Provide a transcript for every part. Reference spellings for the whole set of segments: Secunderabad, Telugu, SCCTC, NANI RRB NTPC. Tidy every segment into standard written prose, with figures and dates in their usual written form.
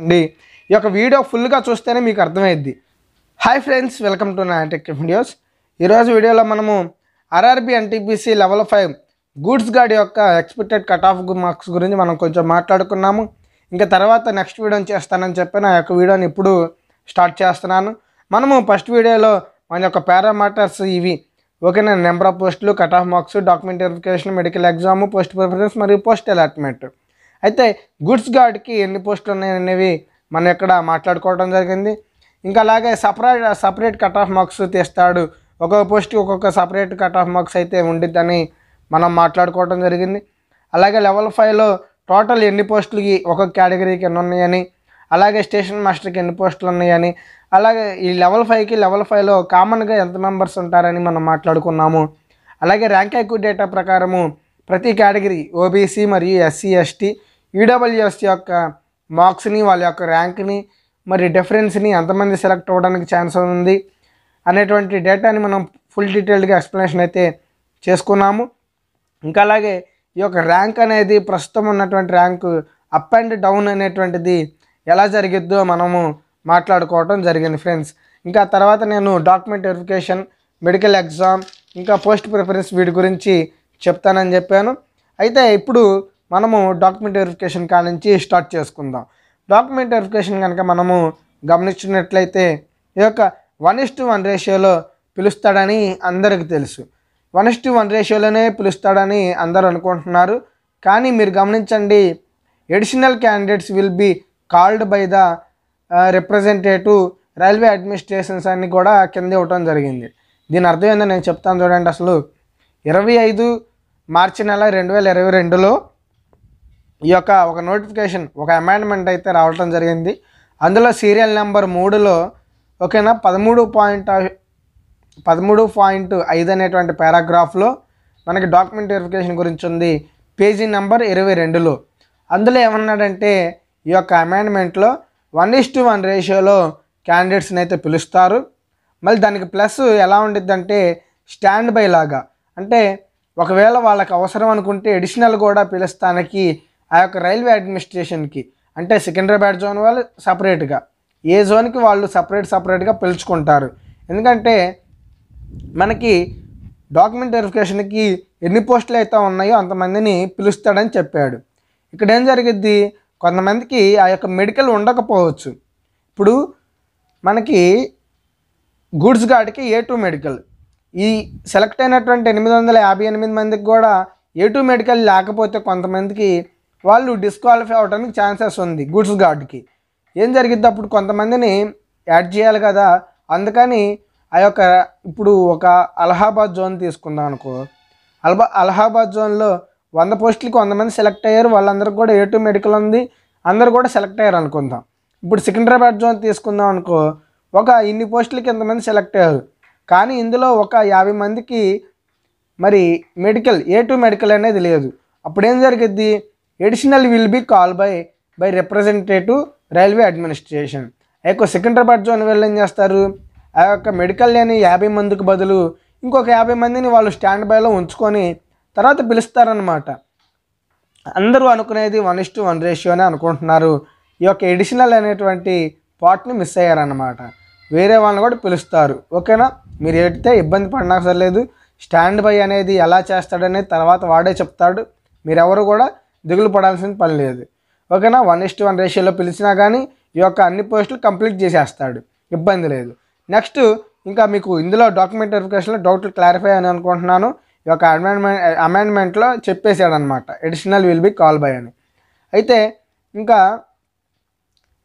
Video full चूस्ते अर्थमयिद्दी। Hi friends, welcome to Nani tech videos. Video मन RRB NTPC level 5 goods guard expected cut off marks मन को माटलाडुकुन्नामु। इंका तरह नेक्स्ट वीडियो चेस्ताननि चेप्पानु। आ योक्क वीडियोनि इप्पुडु स्टार्ट चेस्तुन्नानु। मनमु फस्ट वीडियोलो मन योक्क पैरामीटर्स इवि ओके, नंबर आफ पोस्टुलु, cut off marks, document verification, medical exam, post preference मरियु पोस्ट अलॉटमेंट। अयिते गूड्स गार्ड की एन्नि पोस्टुलु उन्नायनि मन इक्कड माट्लाडुकोवडं जरिगिंदी। इंका अलागे separate separate cut off marks तीस्ताडु, ओक्कोक्क पोस्ट ओक्कोक्क सपरेट कट ऑफ मार्क्स अयिते उंडिद्दनी మనం మాట్లాడుకోవడం జరిగింది। అలాగే లెవెల్ 5 లో టోటల్ ఎన్ని పోస్టులకి ఒక కేటగిరీకి ఎన్ని ఉన్నాయని, అలాగే స్టేషన్ మాస్టర్ కి ఎన్ని పోస్టులు ఉన్నాయని, అలాగే ఈ లెవెల్ 5 కి లెవెల్ 5 లో కామన్ గా ఎంత మెంబర్స్ ఉంటారని మనం మాట్లాడుకున్నాము। అలాగే ర్యాంక్ ఎక్యూ డేటా ప్రకారము ప్రతి కేటగిరీ ఓబీసీ మరియు ఎస్సీ ఎస్టీ ఈడబ్ల్యూఎస్ యొక్క మార్క్స్ ని, వాళ్ళ యొక్క ర్యాంక్ ని, మరి డిఫరెన్స్ ని, ఎంత మంది సెలెక్ట్ అవడానికి ఛాన్స్ ఉంది అనేటువంటి డేటాని మనం ఫుల్ డీటెయిల్డ్ గా ఎక్స్‌ప్లనేషన్ అయితే చేసుకున్నాము। ఇంకా అలాగే ఈ యొక్క ర్యాంక్ అనేది ప్రస్తుతం ఉన్నటువంటి ర్యాంక్ అప్ అండ్ డౌన్ అనేటువంటిది ఎలా జరిగిద్దో మనము మాట్లాడుకోవడం జరిగింది ఫ్రెండ్స్। ఇంకా తర్వాత నేను డాక్యుమెంట్ వెరిఫికేషన్, మెడికల్ ఎగ్జామ్, ఇంకా పోస్ట్ ప్రిఫరెన్స్ వీటి గురించి చెప్తానని చెప్పాను। అయితే ఇప్పుడు మనము డాక్యుమెంట్ వెరిఫికేషన్ కా నుంచి స్టార్ట్ చేసుకుందాం। డాక్యుమెంట్ వెరిఫికేషన్ కనుక మనము గమనించినట్లయితే ఈ యొక్క 1:1 రేషియోలో పిలుస్తాడని అందరికీ తెలుసు। 1:1 రేషియోలోనే పిలుస్తాడని అందరూ అనుకుంటున్నారు, కానీ మీరు గమనించండి, additional candidates will be called by the representative railway administrations అని కూడా కింద ఇవ్వడం జరిగింది। దీని అర్థం ఏందో నేను చెప్తాను చూడండి। అసలు 25 మార్చి నెల 2022లో ఈ యొక్క ఒక నోటిఫికేషన్, ఒక అమెండ్మెంట్ అయితే రావడం జరిగింది। అందులో సీరియల్ నెంబర్ 3లో ఓకేనా 13.5 అనేటువంటి పారాగ్రాఫ్లో మనకి డాక్యుమెంట్ వెరిఫికేషన్ గురించి ఉంది। పేజీ నెంబర్ 22లో అందులో ఏమన్నాడంటే ఈ యొక్క అమెండ్మెంట్లో 1:1 రేషియోలో క్యాండిడేట్స్ని అయితే పిలుస్తారు। మళ్ళీ దానికి ప్లస్ ఎలా ఉండిద్దంటే స్టాండ్ బై లాగా, అంటే ఒకవేళ వాళ్ళకి అవసరం అనుకుంటే అడిషనల్ కూడా పిలుస్తానికి ఆ యొక్క రైల్వే అడ్మినిస్ట్రేషన్కి, అంటే సికింద్రాబాద్ జోన్ వాళ్ళు సపరేట్గా, ఏ జోన్కి వాళ్ళు సపరేట్గా పిలుచుకుంటారు। ఎందుకంటే మనకి డాక్యుమెంట్ వెరిఫికేషన్కి ఎన్ని పోస్టులు అయితే ఉన్నాయో అంతమందిని పిలుస్తాడని చెప్పాడు। ఇక్కడ ఏం జరిగిద్ది, కొంతమందికి ఆ యొక్క మెడికల్ ఉండకపోవచ్చు। ఇప్పుడు మనకి గూడ్స్ గార్డ్కి A2 మెడికల్, ఈ సెలెక్ట్ అయినటువంటి 858 మందికి కూడా A2 మెడికల్ లేకపోతే కొంతమందికి వాళ్ళు డిస్క్వాలిఫై అవడానికి ఛాన్సెస్ ఉంది గూడ్స్ గార్డ్కి। ఏం జరిగిద్ది, అప్పుడు కొంతమందిని యాడ్ చేయాలి కదా, అందుకని ఆ యొక్క ఇప్పుడు ఒక అలహాబాద్ జోన్ తీసుకుందాం అనుకో, అలహాబాద్ జోన్లో 100 పోస్టులకి 100 మంది సెలెక్ట్ అయ్యారు, వాళ్ళందరికీ కూడా A2 మెడికల్ ఉంది, అందరూ కూడా సెలెక్ట్ అయ్యారు అనుకుందాం। ఇప్పుడు సికింద్రాబాద్ జోన్ తీసుకుందాం అనుకో, ఒక ఇన్ని పోస్టులకి ఎంతమంది సెలెక్ట్ అయ్యారు, కానీ ఇందులో ఒక 50 మందికి మరి మెడికల్ A2 మెడికల్ అనేది లేదు। అప్పుడు ఏం జరిగిద్ది, additional will be call by representative railway administration, ఎక్కువ సికింద్రాబాద్ జోన్ వెళ్ళి ఏం చేస్తారు, ఆ యొక్క మెడికల్ లేని 50 మందికి బదులు ఇంకొక 50 మందిని వాళ్ళు స్టాండ్ బైలో ఉంచుకొని తర్వాత పిలుస్తారనమాట। అందరూ అనుకునేది 1:1 రేషియోనే అనుకుంటున్నారు, ఈ యొక్క ఎడిషనల్ అనేటువంటి పార్ట్ని మిస్ అయ్యారనమాట, వేరే వాళ్ళని కూడా పిలుస్తారు ఓకేనా। మీరు ఏడితే ఇబ్బంది పడినా సర్లేదు, స్టాండ్ బై అనేది ఎలా చేస్తాడనేది తర్వాత వాడే చెప్తాడు, మీరెవరు కూడా దిగులు పడాల్సిన పని లేదు ఓకేనా। 1:1 రేషియోలో పిలిచినా కానీ ఈ యొక్క అన్ని పోస్టులు కంప్లీట్ చేసేస్తాడు, ఇబ్బంది లేదు। నెక్స్ట్ ఇంకా మీకు ఇందులో డాక్యుమెంట్ వెరిఫికేషన్లో డౌట్లు క్లారిఫై అని అనుకుంటున్నాను, ఈ యొక్క అమెండ్మెంట్లో చెప్పేశాడు అనమాట, additional will be call by అని। అయితే ఇంకా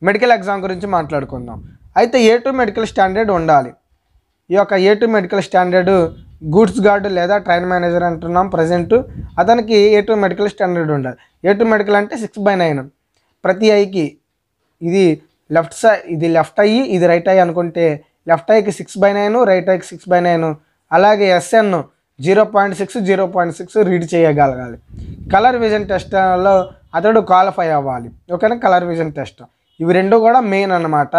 మెడికల్ ఎగ్జామ్ గురించి మాట్లాడుకుందాం। అయితే A2 మెడికల్ స్టాండర్డ్ ఉండాలి, ఈ యొక్క A2 medical standard goods guard లేదా ట్రైన్ మేనేజర్ అంటున్నాం ప్రజెంట్, అతనికి A2 మెడికల్ స్టాండర్డ్ ఉండాలి। A2 మెడికల్ అంటే 6/9, ప్రతి ఐకి ఇది లెఫ్ట్ సైడ్, ఇది లెఫ్ట్ అయ్యి ఇది రైట్ అయ్యి అనుకుంటే లెఫ్ట్ ఐకి 6/9, రైట్ ఐకి 6/9, అలాగే SN 0.6 రీడ్ చేయగలగాలి। కలర్ విజన్ టెస్ట్లో అతడు క్వాలిఫై అవ్వాలి ఓకేనా, కలర్ విజన్ టెస్ట్ ఇవి రెండు కూడా మెయిన్ అన్నమాట।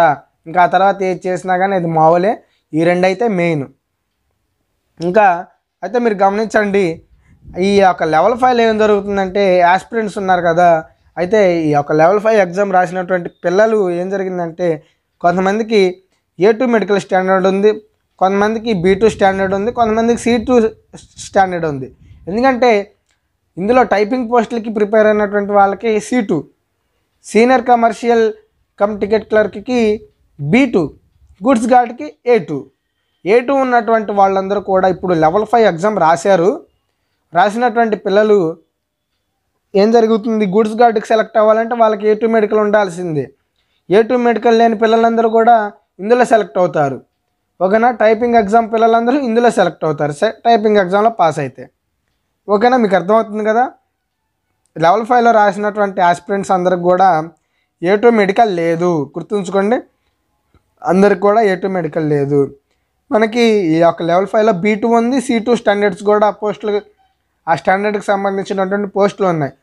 ఇంకా ఆ తర్వాత ఏది చేసినా కానీ అది మామూలే, ఈ రెండు అయితే మెయిన్। ఇంకా అయితే మీరు గమనించండి, ఈ యొక్క లెవెల్ 5 ఏం జరుగుతుందంటే యాస్పిరెంట్స్ ఉన్నారు కదా, ఆ అయితే ఈ ఒక లెవెల్ 5 ఎగ్జామ్ రాసినటువంటి పిల్లలు ఏం జరిగిందంటే కొంతమందికి A2 మెడికల్ స్టాండర్డ్ ఉంది, కొంతమందికి B2 స్టాండర్డ్ ఉంది, కొంతమందికి C2 స్టాండర్డ్ ఉంది. ఎందుకంటే ఇందులో టైపింగ్ పోస్టులకి ప్రిపేర్ అయినటువంటి వాళ్ళకి C2, senior commercial cum ticket క్లర్క్కి B2, గుడ్స్ గార్డ్కి A2 ఉన్నటువంటి వాళ్ళందరూ కూడా ఇప్పుడు లెవెల్ 5 ఎగ్జామ్ రాశారు. రాసినటువంటి పిల్లలు ఏం జరుగుతుంది, గుడ్స్ గార్డ్కి సెలెక్ట్ అవ్వాలంటే వాళ్ళకి A2 మెడికల్ ఉండాల్సిందే. A2 మెడికల్ లేని పిల్లలందరూ కూడా ఇందులో సెలెక్ట్ అవుతారు. ఓకేనా, టైపింగ్ ఎగ్జామ్ పిల్లలందరూ ఇందులో సెలెక్ట్ అవుతారు టైపింగ్ ఎగ్జామ్లో పాస్ అయితే. ఓకేనా, మీకు అర్థమవుతుంది కదా. లెవెల్ 5లో రాసినటువంటి ఆస్పిరెంట్స్ అందరికి కూడా A2 మెడికల్ లేదు, గుర్తుంచుకోండి. అందరికి కూడా A2 మెడికల్ లేదు. మనకి ఈ యొక్క లెవెల్ 5లో B2 ఉంది, C2 స్టాండర్డ్స్ కూడా పోస్టులు ఆ స్టాండర్డ్కి సంబంధించినటువంటి పోస్టులు ఉన్నాయి.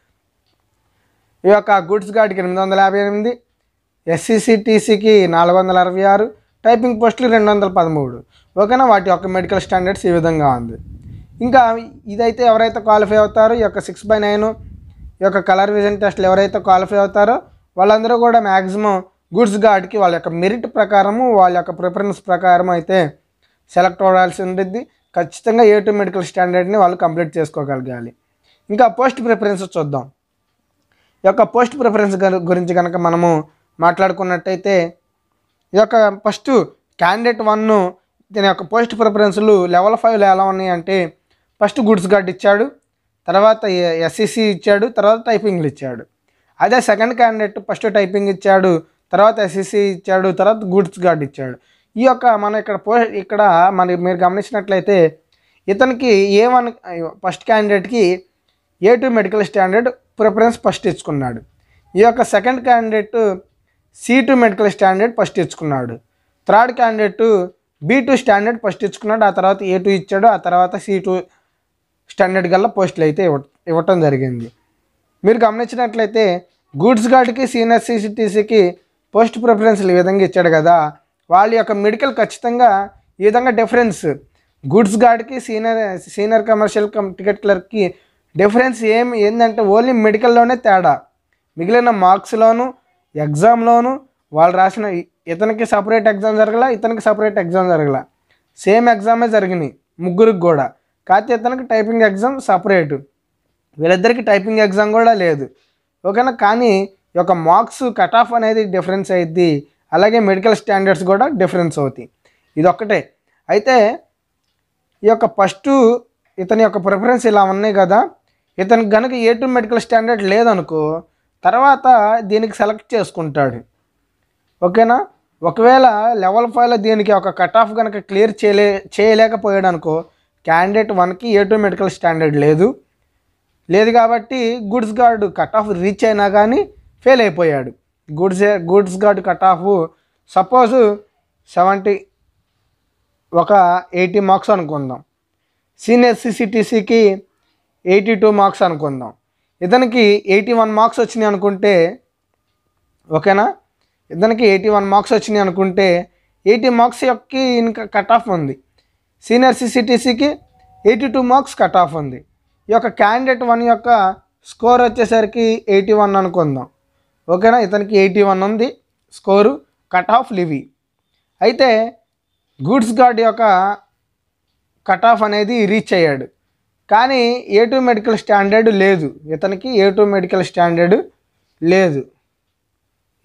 ఈ యొక్క గుడ్స్ గార్డ్కి 858, SCCTCకి 466, టైపింగ్ పోస్టులు 213. ఓకేనా, వాటి యొక్క మెడికల్ స్టాండర్డ్స్ ఈ విధంగా ఉంది. ఇంకా ఇదైతే ఎవరైతే క్వాలిఫై అవుతారో ఈ యొక్క 6/9 ఈ యొక్క కలర్ విజన్ టెస్ట్లు ఎవరైతే క్వాలిఫై అవుతారో వాళ్ళందరూ కూడా మ్యాక్సిమం గుడ్స్ గార్డ్కి వాళ్ళ యొక్క మెరిట్ ప్రకారము వాళ్ళ యొక్క ప్రిఫరెన్స్ ప్రకారం అయితే సెలెక్ట్ అవ్వాల్సి ఉంటుంది. ఖచ్చితంగా A2 మెడికల్ స్టాండర్డ్ని వాళ్ళు కంప్లీట్ చేసుకోగలగాలి. ఇంకా పోస్ట్ ప్రిఫరెన్స్ చూద్దాం. ఈ యొక్క పోస్ట్ ప్రిఫరెన్స్ గురించి కనుక మనము మాట్లాడుకున్నట్టయితే ఈ యొక్క ఫస్ట్ క్యాండిడేట్ 1 దీని యొక్క పోస్ట్ ప్రిఫరెన్స్లు లెవెల్ 5లో ఎలా ఉన్నాయంటే ఫస్ట్ గుడ్స్ గార్డ్ ఇచ్చాడు, తర్వాత SCC ఇచ్చాడు, తర్వాత టైపింగ్లు ఇచ్చాడు. అదే సెకండ్ క్యాండిడేట్ ఫస్ట్ టైపింగ్ ఇచ్చాడు, తర్వాత SCC ఇచ్చాడు, తర్వాత గుడ్స్ గార్డ్ ఇచ్చాడు. ఈ యొక్క మనం ఇక్కడ మనకి మీరు గమనించినట్లయితే ఇతనికి A1 ఫస్ట్ క్యాండిడేట్కి A2 medical standard preference first ఇచ్చుకున్నాడు. ఈ యొక్క second candidate C2 medical standard first ఇచ్చుకున్నాడు. Third candidate B2 standard first ఇచ్చుకున్నాడు, ఆ తర్వాత A2 ఇచ్చాడు, ఆ తర్వాత C2 స్టాండర్డ్ గల్లా పోస్టులు అయితే ఇవ్వటం జరిగింది. మీరు గమనించినట్లయితే గుడ్స్ గార్డ్కి సీనియర్ CCTCకి పోస్ట్ ప్రిఫరెన్స్లు ఈ విధంగా ఇచ్చాడు కదా, వాళ్ళ యొక్క మెడికల్ ఖచ్చితంగా ఈ విధంగా డిఫరెన్స్ గుడ్స్ గార్డ్కి సీనియర్ కమర్షియల్ టికెట్ క్లర్క్కి డిఫరెన్స్ ఏంటంటే ఓన్లీ మెడికల్లోనే తేడా, మిగిలిన మార్క్స్లోను ఎగ్జామ్లోను వాళ్ళు రాసిన ఇతనికి సపరేట్ ఎగ్జామ్ జరగలా, ఇతనికి సపరేట్ ఎగ్జామ్ జరగలా, సేమ్ ఎగ్జామే జరిగినాయి ముగ్గురికి కూడా. కాకపోతే ఇతనికి టైపింగ్ ఎగ్జామ్ సపరేట్, వీళ్ళిద్దరికి టైపింగ్ ఎగ్జామ్ కూడా లేదు. ఓకేనా, కానీ ఈ యొక్క మార్క్స్ కట్ ఆఫ్ అనేది డిఫరెన్స్ అయింది, అలాగే మెడికల్ స్టాండర్డ్స్ కూడా డిఫరెన్స్ అవుతాయి. ఇదొక్కటే. అయితే ఈ యొక్క ఫస్ట్ ఇతని యొక్క ప్రిఫరెన్స్ ఇలా ఉన్నాయి కదా, ఇతనికి కనుక A2 మెడికల్ స్టాండర్డ్ లేదనుకో తర్వాత దీనికి సెలెక్ట్ చేసుకుంటాడు. ఓకేనా, ఒకవేళ లెవెల్ 5లో దీనికి ఒక కట్ ఆఫ్ కనుక క్లియర్ చేయలేకపోయాడు అనుకో, క్యాండిడేట్ 1కి A2 మెడికల్ స్టాండర్డ్ లేదు కాబట్టి goods guard cut off reach అయినా కానీ ఫెయిల్ అయిపోయాడు. Goods guard cut off suppose 80 marks అనుకుందాం, సీనియర్ CCTCకి 82 మార్క్స్ అనుకుందాం, ఇతనికి 81 మార్క్స్ వచ్చినాయి అనుకుంటే. ఓకేనా, ఇతనికి 81 మార్క్స్ వచ్చినాయి అనుకుంటే 80 మార్క్స్ యొక్క ఇంకా కట్ ఆఫ్ ఉంది, సీనియర్ CCTCకి 82 మార్క్స్ కట్ ఆఫ్ ఉంది. ఈ యొక్క క్యాండిడేట్ 1 యొక్క స్కోర్ వచ్చేసరికి 81 అనుకుందాం. ఓకేనా, ఇతనికి 81 ఉంది స్కోరు, కట్ ఆఫ్ లివి. అయితే గుడ్స్ గార్డ్ యొక్క కట్ ఆఫ్ అనేది రీచ్ అయ్యాడు, కానీ A2 మెడికల్ స్టాండర్డ్ లేదు, ఇతనికి A2 మెడికల్ స్టాండర్డ్ లేదు,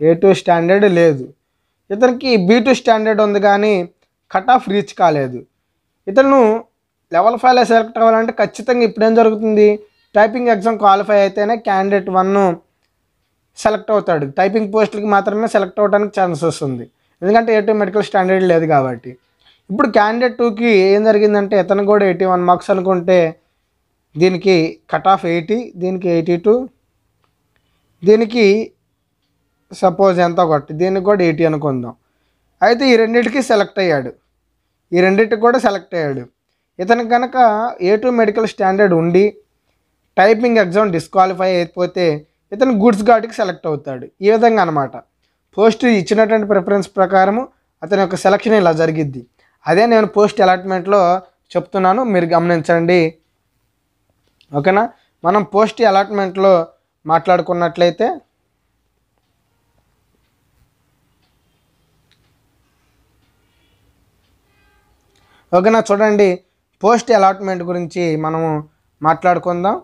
A2 స్టాండర్డ్ లేదు. ఇతనికి B2 స్టాండర్డ్ ఉంది కానీ కట్ ఆఫ్ రీచ్ కాలేదు. ఇతను లెవెల్ 5లో సెలెక్ట్ అవ్వాలంటే ఖచ్చితంగా ఇప్పుడేం జరుగుతుంది, టైపింగ్ ఎగ్జామ్ క్వాలిఫై అయితేనే క్యాండిడేట్ 1 సెలెక్ట్ అవుతాడు, టైపింగ్ పోస్టులకి మాత్రమే సెలెక్ట్ అవ్వడానికి ఛాన్సెస్ ఉంది, ఎందుకంటే A2 మెడికల్ స్టాండర్డ్ లేదు కాబట్టి. ఇప్పుడు క్యాండిడేట్ 2కి ఏం జరిగిందంటే ఇతను కూడా 81 మార్క్స్ అనుకుంటే దీనికి కట్ ఆఫ్ 80, దీనికి 82, దీనికి సపోజ్ ఎంతో ఒకటి, దీనికి కూడా 80 అనుకుందాం. అయితే ఈ రెండింటికి కూడా సెలెక్ట్ అయ్యాడు. ఇతనికి కనుక A2 మెడికల్ స్టాండర్డ్ ఉండి టైపింగ్ ఎగ్జామ్ డిస్క్వాలిఫై అయిపోతే ఇతను గుడ్స్ గార్డ్కి సెలెక్ట్ అవుతాడు. ఈ విధంగా అనమాట పోస్ట్ ఇచ్చినటువంటి ప్రిఫరెన్స్ ప్రకారము అతని యొక్క సెలక్షన్ ఇలా జరిగిద్ది. అదే నేను పోస్ట్ అలాట్మెంట్లో చెప్తున్నాను, మీరు గమనించండి. ఓకేనా, మనం పోస్ట్ అలాట్మెంట్లో మాట్లాడుకున్నట్లయితే ఓకేనా। చూడండి పోస్ట్ అలాట్మెంట్ గురించి మనము మాట్లాడుకుందాం।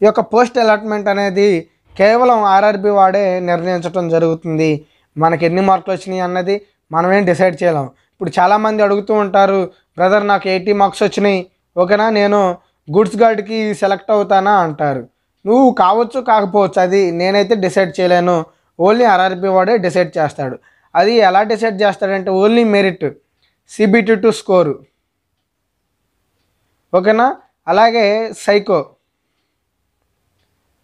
ఈ యొక్క పోస్ట్ అలాట్మెంట్ అనేది కేవలం ఆర్ఆర్బి వాడే నిర్ణయించడం జరుగుతుంది। మనకి ఎన్ని మార్కులు వచ్చినాయి అన్నది మనమేం డిసైడ్ చేయలేం। ఇప్పుడు చాలామంది అడుగుతూ ఉంటారు, బ్రదర్ నాకు 80 మార్క్స్ వచ్చినాయి ఓకేనా, నేను గుడ్స్ గార్డ్కి సెలెక్ట్ అవుతానా అంటారు। నువ్వు కావచ్చు కాకపోవచ్చు, అది నేనైతే డిసైడ్ చేయలేను, ఓన్లీ ఆర్ఆర్బి వాడే డిసైడ్ చేస్తాడు। అది ఎలా డిసైడ్ చేస్తాడంటే ఓన్లీ మెరిట్, సిబిటి2 స్కోరు ఓకేనా, అలాగే సైకో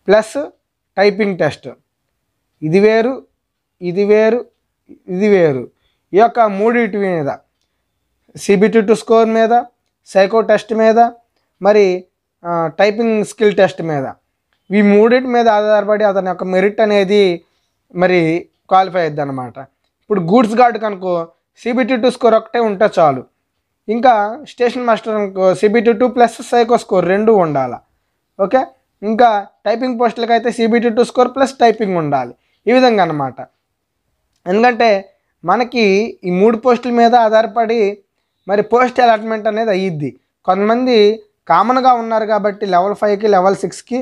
ప్లస్ టైపింగ్ టెస్ట్, ఇది వేరు ఇది వేరు ఇది వేరు। ఈ యొక్క మూడింటి మీద సిబిటి2 స్కోర్ మీద, సైకో టెస్ట్ మీద, మరి టైపింగ్ స్కిల్ టెస్ట్ మీద, ఈ మూడింటి మీద ఆధారపడి అతని యొక్క మెరిట్ అనేది మరి క్వాలిఫై అయ్యిద్ది అనమాట। ఇప్పుడు గూడ్స్ గార్డ్ కనుకో సిబిటి2 స్కోర్ ఒకటే ఉంటే చాలు, ఇంకా స్టేషన్ మాస్టర్ అనుకో సిబిటి2 ప్లస్ సైకో స్కోర్ రెండు ఉండాలి ఓకే, ఇంకా టైపింగ్ పోస్టులకు అయితే సిబిటి2 స్కోర్ ప్లస్ టైపింగ్ ఉండాలి, ఈ విధంగా అన్నమాట। ఎందుకంటే మనకి ఈ మూడు పోస్టుల మీద ఆధారపడి మరి పోస్ట్ అలాట్మెంట్ అనేది అయ్యిద్ది। కొంతమంది కామన్గా ఉన్నారు కాబట్టి లెవెల్ 5కి లెవెల్ 6కి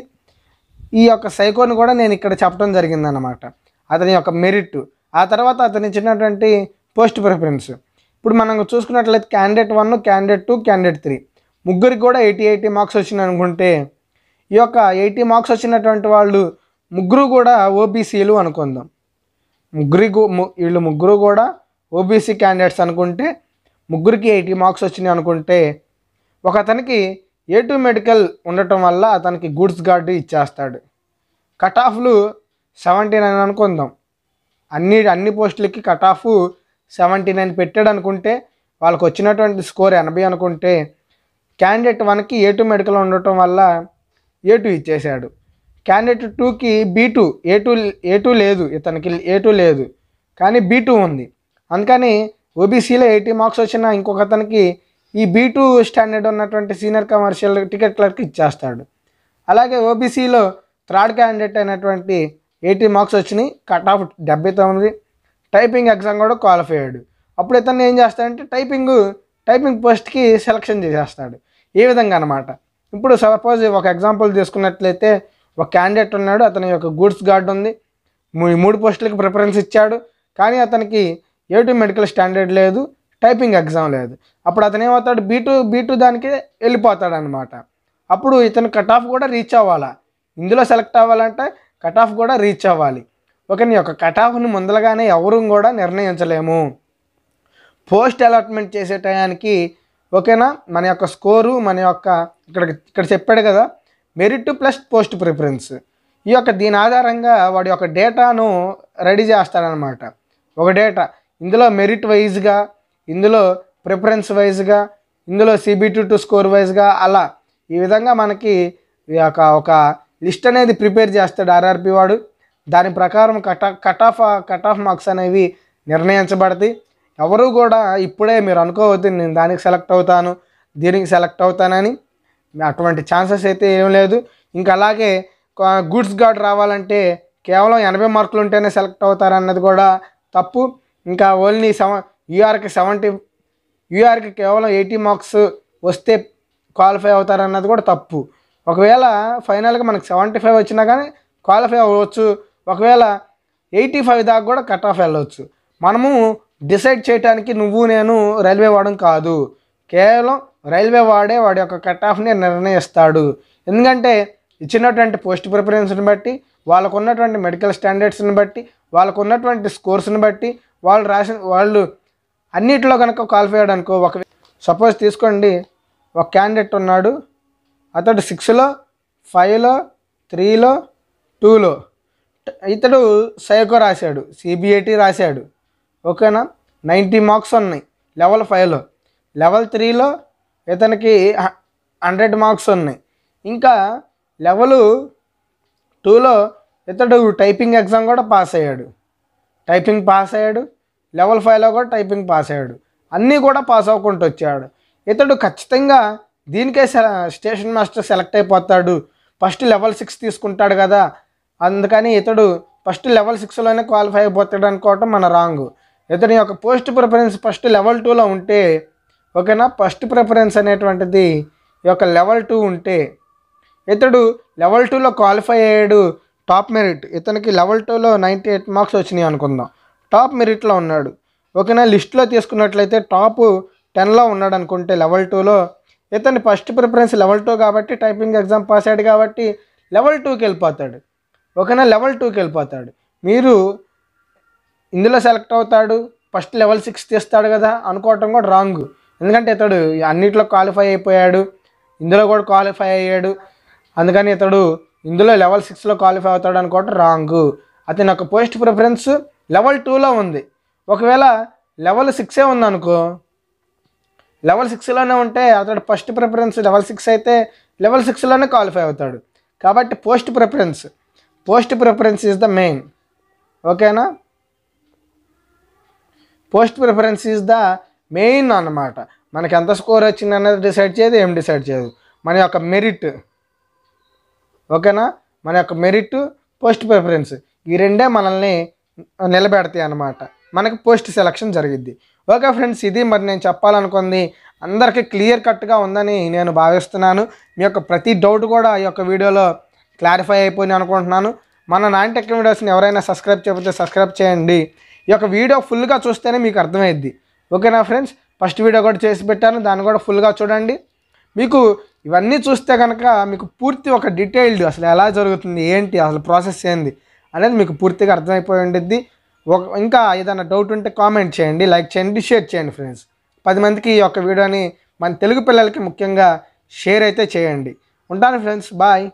ఈ యొక్క సైకోని కూడా నేను ఇక్కడ చెప్పడం జరిగిందన్నమాట, అతని యొక్క మెరిట్, ఆ తర్వాత అతను ఇచ్చినటువంటి పోస్ట్ ప్రిఫరెన్స్। ఇప్పుడు మనం చూసుకున్నట్లయితే క్యాండిడేట్ 1, క్యాండిడేట్ 2, క్యాండిడేట్ 3 ముగ్గురికి కూడా 80 మార్క్స్ వచ్చినాయి అనుకుంటే, ఈ యొక్క 80 మార్క్స్ వచ్చినటువంటి వాళ్ళు ముగ్గురు కూడా ఓబీసీలు అనుకుందాం, వీళ్ళు ముగ్గురు కూడా ఓబీసీ క్యాండిడేట్స్ అనుకుంటే, ముగ్గురికి 80 మార్క్స్ వచ్చినాయి అనుకుంటే, ఒక అతనికి A2 మెడికల్ ఉండటం వల్ల అతనికి గూడ్స్ గార్డు ఇచ్చేస్తాడు। కట్ ఆఫ్లు 79 అనుకుందాం, అన్ని పోస్టులకి కట్ ఆఫ్ 79 పెట్టాడు అనుకుంటే, వాళ్ళకి వచ్చినటువంటి స్కోర్ 80 అనుకుంటే, క్యాండిడేట్ 1కి A2 మెడికల్ ఉండటం వల్ల A2 ఇచ్చేశాడు, క్యాండిడేట్ 2కి B2, A2 లేదు, ఇతనికి A2 లేదు కానీ B2 ఉంది, అందుకని ఓబీసీలో 80 మార్క్స్ వచ్చిన ఇంకొక అతనికి ఈ B2 స్టాండర్డ్ ఉన్నటువంటి సీనియర్ కమర్షియల్ టికెట్ క్లర్క్ ఇచ్చేస్తాడు। అలాగే ఓబీసీలో 3rd క్యాండిడేట్ అయినటువంటి 80 మార్క్స్ వచ్చినాయి, కట్ ఆఫ్ 79, టైపింగ్ ఎగ్జామ్ కూడా క్వాలిఫై అయ్యాడు, అప్పుడు ఇతను ఏం చేస్తాడంటే టైపింగ్ పోస్ట్కి సెలక్షన్ చేసేస్తాడు, ఈ విధంగా అనమాట। ఇప్పుడు సపోజ్ ఒక ఎగ్జాంపుల్ తీసుకున్నట్లయితే, ఒక క్యాండిడేట్ ఉన్నాడు, అతని యొక్క గూడ్స్ గార్డ్ ఉంది, 3 పోస్టులకి ప్రిఫరెన్స్ ఇచ్చాడు, కానీ అతనికి A2 మెడికల్ స్టాండర్డ్ లేదు, టైపింగ్ ఎగ్జామ్ లేదు, అప్పుడు అతను ఏమవుతాడు బీ టూ దానికి వెళ్ళిపోతాడు అనమాట। అప్పుడు ఇతను కట్ ఆఫ్ కూడా రీచ్ అవ్వాలా, ఇందులో సెలెక్ట్ అవ్వాలంటే కట్ ఆఫ్ కూడా రీచ్ అవ్వాలి ఓకే, నీ యొక్క కట్ ఆఫ్ని ముందలగానే ఎవరు కూడా నిర్ణయించలేము, పోస్ట్ అలాట్మెంట్ చేసే టయానికి ఓకేనా, మన యొక్క స్కోరు మన యొక్క ఇక్కడ చెప్పాడు కదా మెరిట్ ప్లస్ పోస్ట్ ప్రిఫరెన్స్, ఈ యొక్క దీని ఆధారంగా వాడి యొక్క డేటాను రెడీ చేస్తాడనమాట। ఒక డేటా, ఇందులో మెరిట్ వైజ్గా, ఇందులో ప్రిఫరెన్స్ వైజ్గా, ఇందులో సిబిటి2 స్కోర్ వైజ్గా, అలా ఈ విధంగా మనకి ఒక లిస్ట్ అనేది ప్రిపేర్ చేస్తాడు ఆర్ఆర్బి వాడు, దాని ప్రకారం కట్ ఆఫ్ మార్క్స్ అనేవి నిర్ణయించబడతాయి। ఎవరు కూడా ఇప్పుడే మీరు అనుకోవద్దు నేను దానికి సెలెక్ట్ అవుతాను దీనికి సెలెక్ట్ అవుతానని, అటువంటి ఛాన్సెస్ అయితే ఏం లేదు। ఇంకా అలాగే గూడ్స్ గార్డ్ రావాలంటే కేవలం 80 మార్కులు ఉంటేనే సెలెక్ట్ అవుతారన్నది కూడా తప్పు, ఇంకా ఓన్లీ యూఆర్కి కేవలం 80 మార్క్స్ వస్తే క్వాలిఫై అవుతారన్నది కూడా తప్పు। ఒకవేళ ఫైనల్గా మనకు 75 వచ్చినా కానీ క్వాలిఫై అవ్వచ్చు, ఒకవేళ 85 దాకా కూడా కట్ ఆఫ్ వెళ్ళవచ్చు। మనము డిసైడ్ చేయడానికి నువ్వు నేను రైల్వే వాడడం కాదు, కేవలం రైల్వే వాడే వాడి యొక్క కట్ ఆఫ్ని నిర్ణయిస్తాడు, ఎందుకంటే ఇచ్చినటువంటి పోస్ట్ ప్రిఫరెన్స్ని బట్టి, వాళ్ళకు ఉన్నటువంటి మెడికల్ స్టాండర్డ్స్ని బట్టి, వాళ్ళకు ఉన్నటువంటి స్కోర్స్ని బట్టి, వాళ్ళు అన్నిటిలో కనుక క్వాలిఫై అయ్యాడు అనుకో, ఒక సపోజ్ తీసుకోండి ఒక క్యాండిడేట్ ఉన్నాడు, అతడు 6లో 5లో 3లో 2లో ఇతడు సైకో రాశాడు, సిబిఐటి రాశాడు ఓకేనా, 90 మార్క్స్ ఉన్నాయి లెవెల్ 5లో, లెవెల్ 3లో ఇతనికి 100 మార్క్స్ ఉన్నాయి, ఇంకా లెవెల్ 2లో ఇతడు టైపింగ్ ఎగ్జామ్ కూడా పాస్ అయ్యాడు, లెవెల్ 5లో కూడా టైపింగ్ పాస్ అయ్యాడు, అన్నీ కూడా పాస్ అవ్వకుండా వచ్చాడు। ఇతడు ఖచ్చితంగా దీనికే స్టేషన్ మాస్టర్ సెలెక్ట్ అయిపోతాడు. ఫస్ట్ లెవెల్ 6 తీసుకుంటాడు కదా, అందుకని ఇతడు ఫస్ట్ లెవెల్ 6లోనే క్వాలిఫై అయిపోతాడు అనుకోవటం మన రాంగ్. ఇతని యొక్క పోస్ట్ ప్రిఫరెన్స్ ఫస్ట్ లెవెల్ 2లో ఉంటే ఓకేనా, ఫస్ట్ ప్రిఫరెన్స్ అనేటువంటిది ఈ యొక్క లెవెల్ 2 ఉంటే ఇతడు లెవెల్ 2లో క్వాలిఫై అయ్యాడు. టాప్ మెరిట్ ఇతనికి లెవెల్ 2లో 98 మార్క్స్ వచ్చినాయి అనుకుందాం, టాప్ మెరిట్లో ఉన్నాడు ఓకేనా. లిస్ట్లో తీసుకున్నట్లయితే టాప్ 10లో ఉన్నాడు అనుకుంటే లెవెల్ 2లో, ఇతని ఫస్ట్ ప్రిఫరెన్స్ లెవెల్ 2 కాబట్టి టైపింగ్ ఎగ్జామ్ పాస్ అయ్యాడు కాబట్టి లెవెల్ 2కి వెళ్ళిపోతాడు ఓకేనా, లెవెల్ 2కి వెళ్ళిపోతాడు. మీరు ఇందులో సెలెక్ట్ అవుతాడు ఫస్ట్ లెవెల్ 6 తీస్తాడు కదా అనుకోవటం కూడా రాంగ్, ఎందుకంటే ఇతడు అన్నిట్లో క్వాలిఫై అయిపోయాడు, ఇందులో కూడా క్వాలిఫై అయ్యాడు, అందుకని ఇతడు ఇందులో లెవెల్ 6లో క్వాలిఫై అవుతాడు అనుకోవటం రాంగ్. అతని యొక్క పోస్ట్ ప్రిఫరెన్స్ లెవెల్ 2లో ఉంది, ఒకవేళ లెవెల్ 6ఏ ఉందనుకో, లెవెల్ 6లోనే ఉంటే అతడు ఫస్ట్ ప్రిఫరెన్స్ లెవెల్ 6 అయితే లెవెల్ 6లోనే క్వాలిఫై అవుతాడు. కాబట్టి post preference is the main ఓకేనా, post preference is the main అన్నమాట. మనకి ఎంత స్కోర్ వచ్చింది అనేది డిసైడ్ చేయదు, ఏం డిసైడ్ చేయదు, మన యొక్క మెరిట్ ఓకేనా. మన యొక్క మెరిట్ పోస్ట్ ప్రిఫరెన్స్ ఈ రెండే మనల్ని నిలబెడతాయి అన్నమాట, మనకి పోస్ట్ సెలక్షన్ జరిగింది. ఓకే ఫ్రెండ్స్, ఇది మరి నేను చెప్పాలనుకుంది. అందరికీ క్లియర్ కట్గా ఉందని నేను భావిస్తున్నాను. మీ యొక్క ప్రతి డౌట్ కూడా ఈ యొక్క వీడియోలో క్లారిఫై అయిపోయింది అనుకుంటున్నాను. మన నాన్ టెక్ వీడియోస్ని ఎవరైనా సబ్స్క్రైబ్ చేయకపోతే సబ్స్క్రైబ్ చేయండి. ఈ యొక్క వీడియో ఫుల్గా చూస్తేనే మీకు అర్థమైద్ది ఓకేనా ఫ్రెండ్స్. ఫస్ట్ వీడియో కూడా చేసి పెట్టాను, దాన్ని కూడా ఫుల్గా చూడండి. మీకు ఇవన్నీ చూస్తే కనుక మీకు పూర్తి ఒక డీటెయిల్డ్ అసలు ఎలా జరుగుతుంది ఏంటి అసలు ప్రాసెస్ ఏంది అనేది మీకు పూర్తిగా అర్థమైపోయి ఉండిద్ది. ఇంకా ఏదైనా డౌట్ ఉంటే కామెంట్ చేయండి, లైక్ చేయండి, షేర్ చేయండి ఫ్రెండ్స్. 10 మందికి ఈ యొక్క వీడియోని మన తెలుగు పిల్లలకి ముఖ్యంగా షేర్ అయితే చేయండి. ఉంటాను ఫ్రెండ్స్, బాయ్.